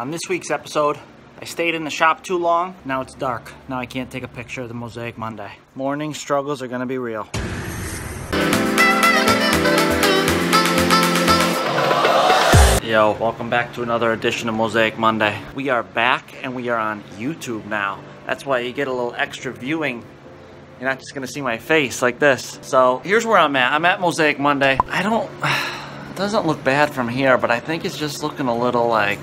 On this week's episode, I stayed in the shop too long. Now it's dark. Now I can't take a picture of the Mosaic Monday. Morning struggles are gonna be real. Yo, welcome back to another edition of Mosaic Monday. We are back and we are on YouTube now. That's why you get a little extra viewing. You're not just gonna see my face like this. So here's where I'm at. I'm at Mosaic Monday. It doesn't look bad from here, but I think it's just looking a little like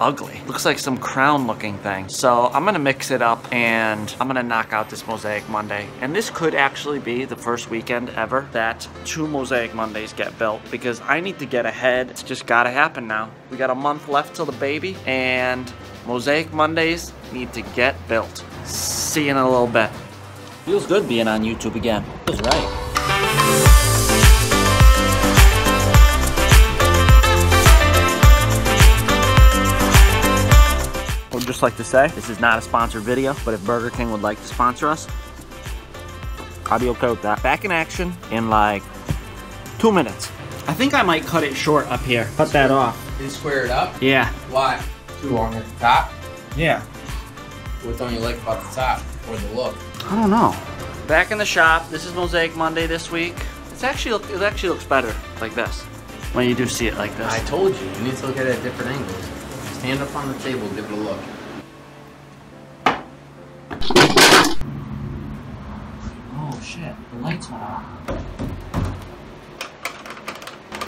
ugly. Looks like some crown looking thing. So I'm gonna mix it up and I'm gonna knock out this Mosaic Monday. And this could actually be the first weekend ever that two Mosaic Mondays get built, because I need to get ahead. It's just gotta happen now. We got a month left till the baby and Mosaic Mondays need to get built. See you in a little bit. Feels good being on YouTube again. Feels right. I would just like to say, this is not a sponsored video, but if Burger King would like to sponsor us, I'd be okay with that. Back in action in like 2 minutes. I think I might cut it short up here. Cut that off. You square it up? Yeah. Why? Too long at the top? Yeah. What don't you like about the top or the look? I don't know. Back in the shop. This is Mosaic Monday this week. It actually looks better like this when you do see it like this. I told you, you need to look at it at different angles. Stand up on the table, give it a look. Oh shit! The lights went out.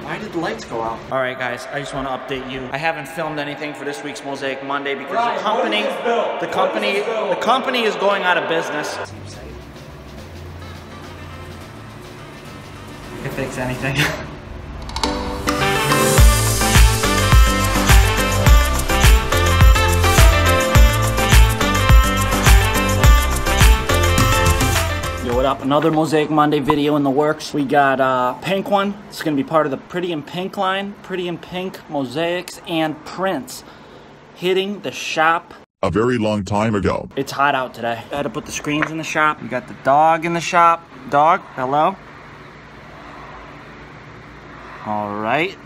Why did the lights go out? All right, guys. I just want to update you. I haven't filmed anything for this week's Mosaic Monday because Ryan, the company is going out of business. You can fix anything. Yo, what up? Another Mosaic Monday video in the works. We got a pink one. It's gonna be part of the Pretty in Pink line. Pretty in Pink, mosaics, and prints hitting the shop a very long time ago. It's hot out today. I had to put the screens in the shop. We got the dog in the shop. Dog, hello. All right.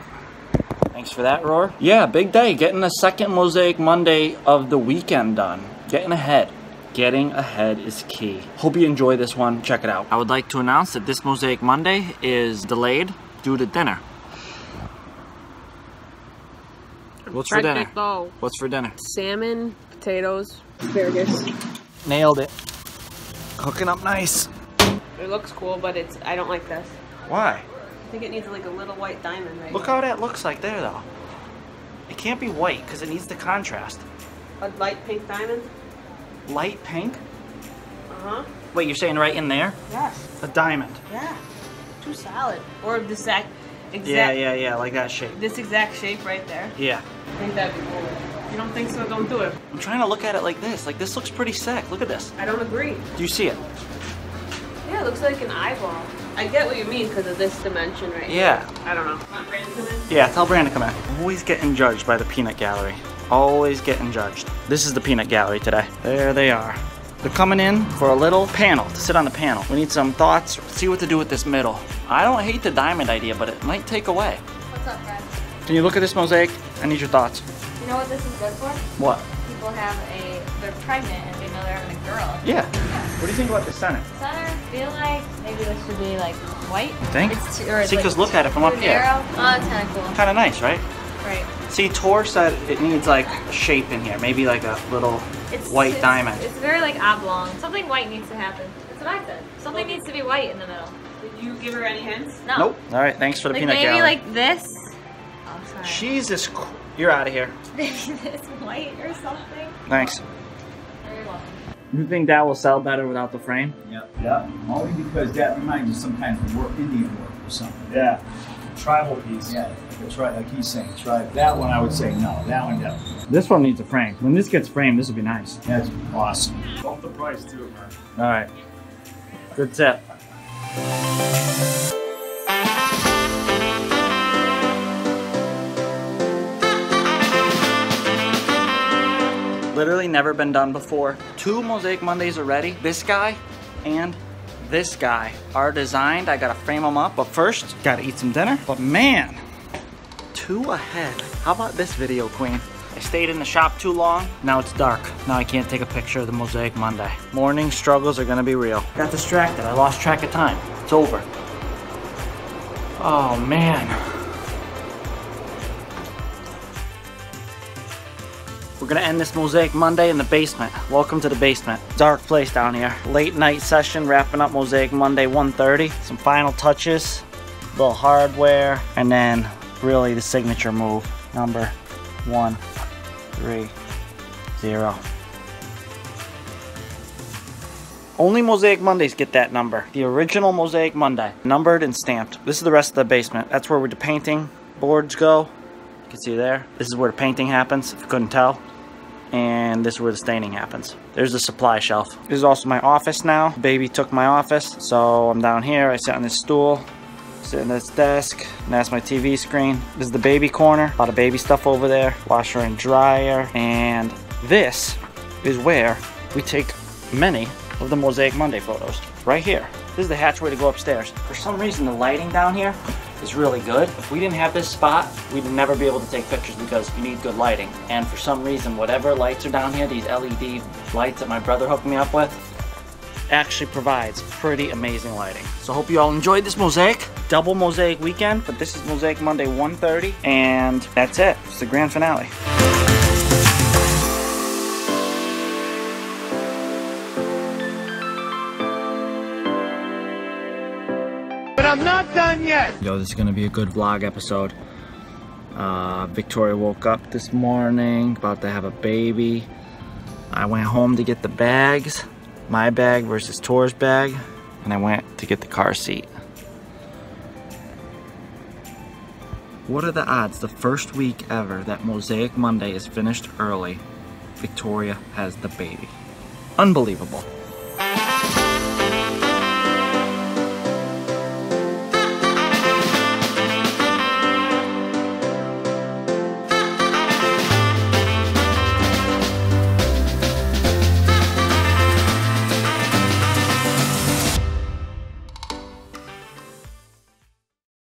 Thanks for that, Roar. Yeah, big day. Getting the second Mosaic Monday of the weekend done. Getting ahead. Getting ahead is key. Hope you enjoy this one. Check it out. I would like to announce that this Mosaic Monday is delayed due to dinner. What's for dinner? Bowl. What's for dinner? Salmon, potatoes, asparagus. Nailed it. Cooking up nice. It looks cool, but it's, I don't like this. Why? I think it needs like a little white diamond right Look now. How that looks like there though. It can't be white because it needs the contrast. A light pink diamond? Light pink? Uh-huh. Wait, you're saying right in there? Yes. A diamond? Yeah. Too solid. Or the exact Yeah, like that shape. This exact shape right there? Yeah. I think that'd be cool. If you don't think so, don't do it. I'm trying to look at it like this. Like, this looks pretty sick. Look at this. I don't agree. Do you see it? Yeah, it looks like an eyeball. I get what you mean because of this dimension right here. Yeah. I don't know. Want Brandon to come in? Yeah, tell Brandon to come in. Always getting judged by the peanut gallery. Always getting judged. This is the peanut gallery today. There they are. They're coming in for a little panel, to sit on the panel. We need some thoughts, see what to do with this middle. I don't hate the diamond idea, but it might take away. What's up, guys? Can you look at this mosaic? I need your thoughts. You know what this is good for? What? People have they're pregnant and they know they're having a girl. Yeah. What do you think about the center? The center, I feel like maybe this should be like white. You think? See, because like look at it from up here. Oh, it's kind of cool. Kind of nice, right? Right. See, Tor said it needs like a shape in here, maybe like a little white diamond. It's very like oblong. Something white needs to happen. That's what I said. Something needs to be white in the middle. Did you give her any hints? No. Nope. All right, thanks for the peanut gallery. Maybe like this. Oh, sorry. Jesus, you're out of here. Maybe this white or something. Thanks. Very welcome. You think that will sell better without the frame? Yep. Yep. Only because that reminds me sometimes of Indian work or something. Yeah. Tribal piece. Yeah. Right, like he's saying, try that one. I would say no, that one no. This one needs a frame. When this gets framed, this would be nice. That's awesome. Bump the price too, man. All right, good tip. Literally never been done before. Two Mosaic Mondays already. This guy and this guy are designed. I gotta frame them up, but first gotta eat some dinner. But man. Two ahead. How about this video, Queen? I stayed in the shop too long. Now it's dark. Now I can't take a picture of the Mosaic Monday. Morning struggles are gonna be real. Got distracted. I lost track of time. It's over. Oh man. We're gonna end this Mosaic Monday in the basement. Welcome to the basement. Dark place down here. Late night session, wrapping up Mosaic Monday 1:30. Some final touches, a little hardware, and then really the signature move. Number 130. Only Mosaic Mondays get that number. The original Mosaic Monday, numbered and stamped. This is the rest of the basement. That's where the painting boards go. You can see there. This is where the painting happens, if you couldn't tell. And this is where the staining happens. There's the supply shelf. This is also my office now. Baby took my office, so I'm down here. I sit on this stool, sit on this desk, and that's my TV screen. This is the baby corner. A lot of baby stuff over there. Washer and dryer. And this is where we take many of the Mosaic Monday photos, right here. This is the hatchway to go upstairs. For some reason, the lighting down here is really good. If we didn't have this spot, we'd never be able to take pictures because you need good lighting. And for some reason, whatever lights are down here, these LED lights that my brother hooked me up with, actually provides pretty amazing lighting. So hope you all enjoyed this Mosaic. Double Mosaic weekend, but this is Mosaic Monday 1:30, and that's it. It's the grand finale. I'm not done yet! Yo, this is gonna be a good vlog episode. Victoria woke up this morning, about to have a baby. I went home to get the bags, my bag versus Tor's bag, and I went to get the car seat. What are the odds the first week ever that Mosaic Monday is finished early? Victoria has the baby. Unbelievable.